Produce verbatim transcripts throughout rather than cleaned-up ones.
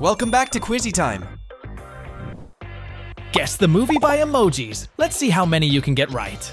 Welcome back to Quizzy Time. Guess the movie by emojis. Let's see how many you can get right.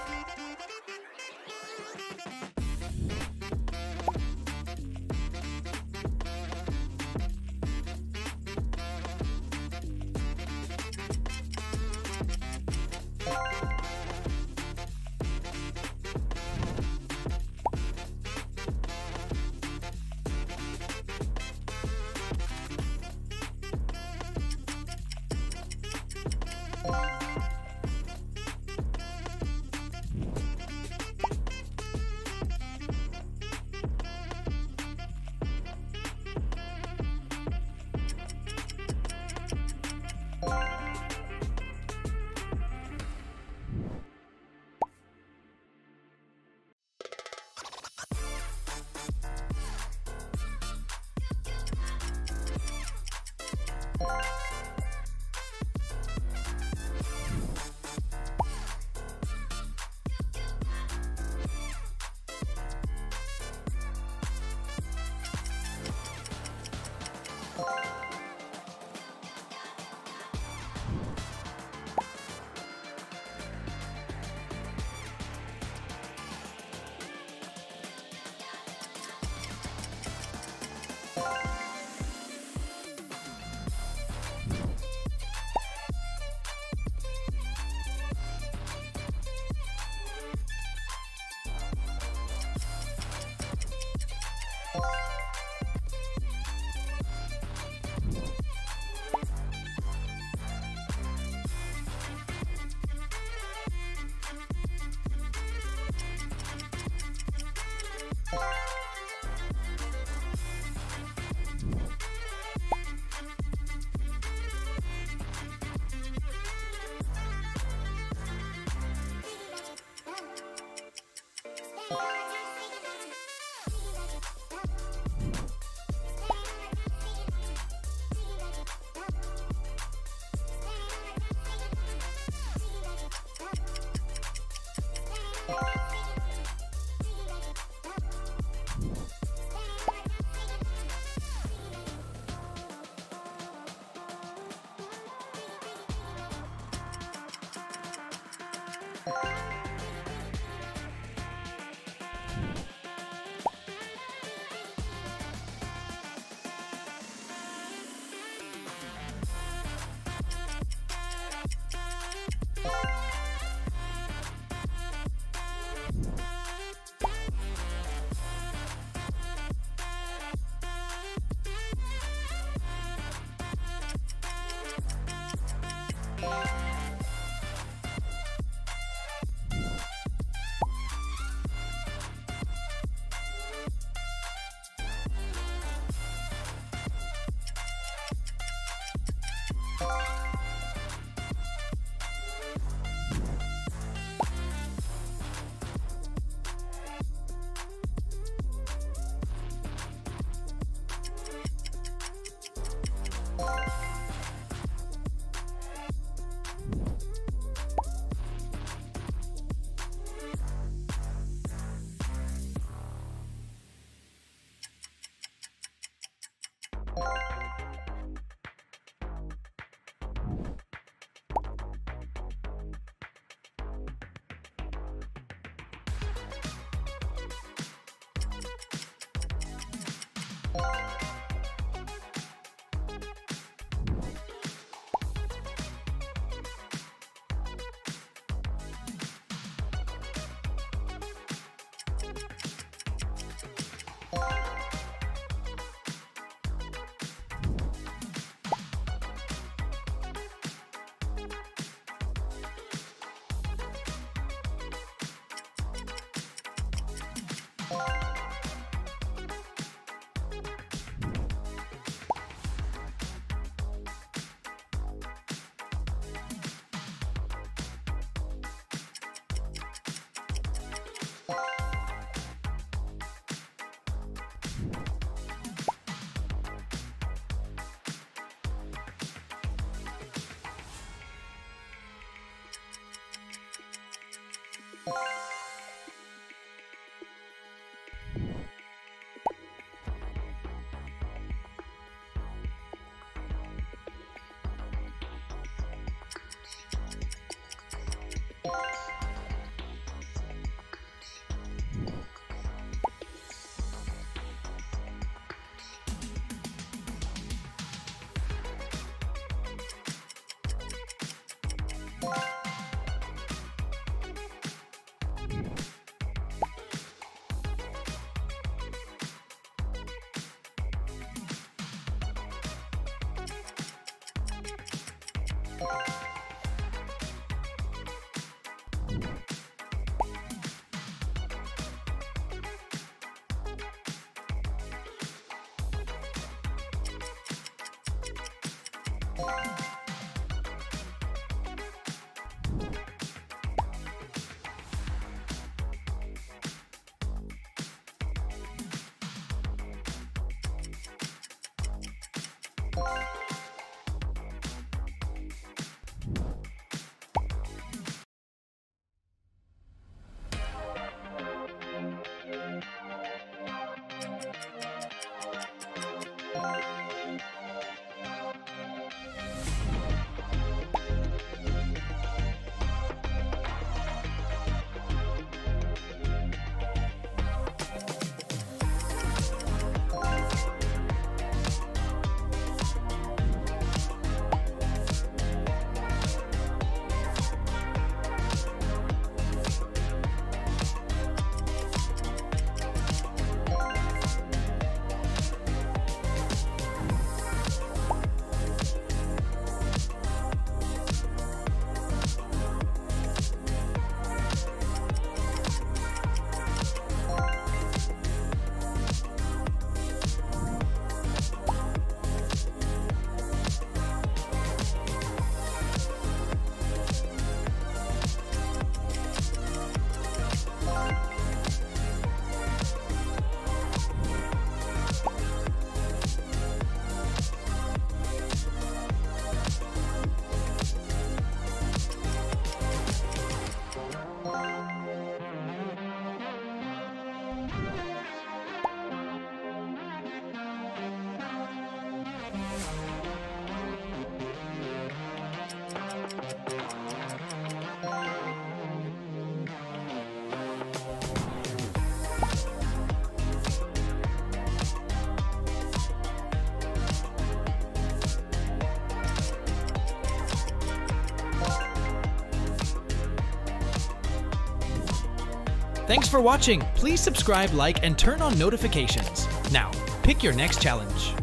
Thanks for watching. Please subscribe, like, and turn on notifications. Now, pick your next challenge.